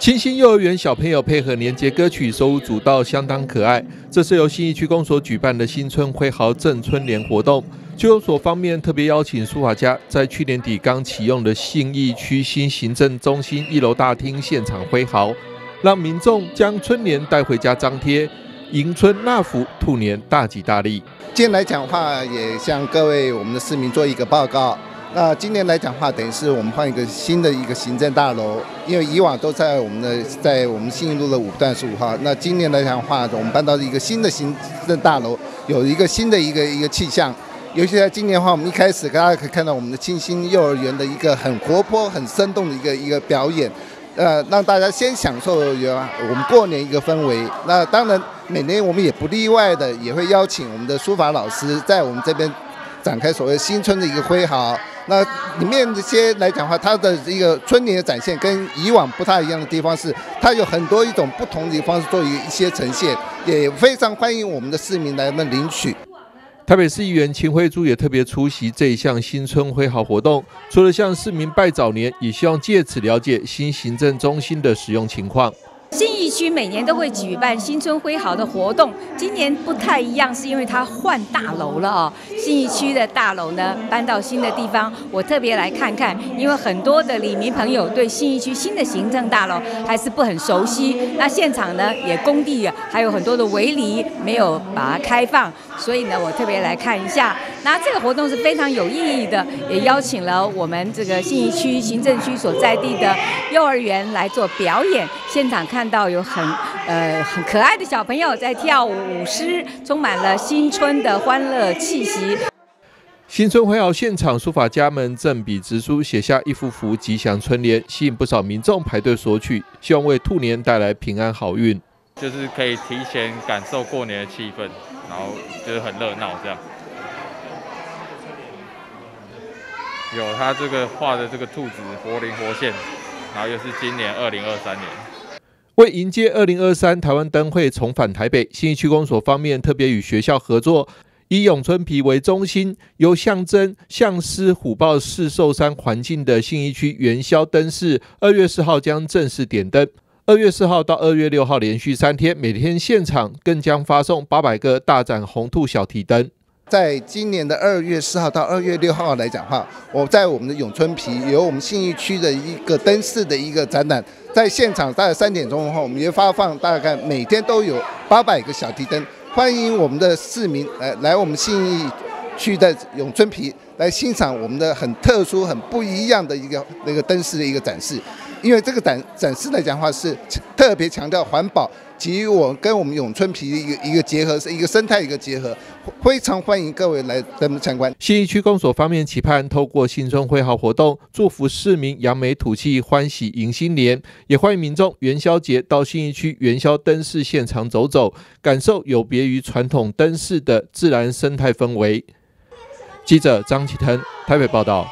清新幼儿园小朋友配合年节歌曲手舞足蹈，相当可爱。这是由信义区公所举办的新春挥毫赠春联活动。区公所方面特别邀请书法家在去年底刚启用的信义区新行政中心1楼大厅现场挥毫，让民众将春联带回家张贴。 迎春纳福，兔年大吉大利。今天来讲话，也向各位我们的市民做一个报告。那今天来讲话，等于是我们换一个新的一个行政大楼，因为以往都在我们信义路的5段15号。那今年来讲话，我们搬到一个新的行政大楼，有一个新的一个气象。尤其在今年的话，我们一开始大家可以看到我们的清新幼儿园的一个很活泼、很生动的一个表演。 让大家先享受我们过年一个氛围。那当然，每年我们也不例外的，也会邀请我们的书法老师在我们这边展开所谓新春的一个挥毫。那里面这些来讲的话，它的一个春联的展现跟以往不太一样的地方是，它有很多一种不同的方式做一些呈现，也非常欢迎我们的市民来们领取。 台北市议员秦惠珠也特别出席这一项新春挥毫活动，除了向市民拜早年，也希望借此了解新行政中心的使用情况。信义区每年都会举办新春挥毫的活动，今年不太一样，是因为它换大楼了哦。信义区的大楼呢搬到新的地方，我特别来看看，因为很多的里民朋友对信义区新的行政大楼还是不很熟悉。那现场呢也工地还有很多的围篱没有把它开放。 所以呢，我特别来看一下。那这个活动是非常有意义的，也邀请了我们这个信义区行政区所在地的幼儿园来做表演。现场看到有很可爱的小朋友在跳舞舞狮，充满了新春的欢乐气息。新春挥毫现场，书法家们振笔直书，写下一幅幅吉祥春联，吸引不少民众排队索取，希望为兔年带来平安好运。就是可以提前感受过年的气氛。 然后就是很热闹这样，有他这个画的这个兔子活灵活现，然后又是今年2023年。为迎接2023台湾灯会重返台北，信义区公所方面特别与学校合作，以永春皮为中心，由象征象狮虎豹四兽山环境的信义区元宵灯市，2月4号将正式点灯。 2月4号到2月6号连续3天，每天现场更将发送800个大展红兔小提灯。在今年的2月4号到2月6号来讲话，我在我们的永春皮有我们信义区的一个灯饰的一个展览，在现场大概3点钟的话，我们也发放大概每天都有800个小提灯，欢迎我们的市民来我们信义区的永春皮来欣赏我们的很特殊、很不一样的那个灯饰的一个展示。 因为这个展示来讲的话是特别强调环保及跟我们永春皮的一个结合，是一个生态一个结合，非常欢迎各位来咱们参观。信义区公所方面期盼透过新春挥毫活动，祝福市民扬眉吐气，欢喜迎新年，也欢迎民众元宵节到信义区元宵灯市现场走走，感受有别于传统灯市的自然生态氛围。记者张启腾台北报道。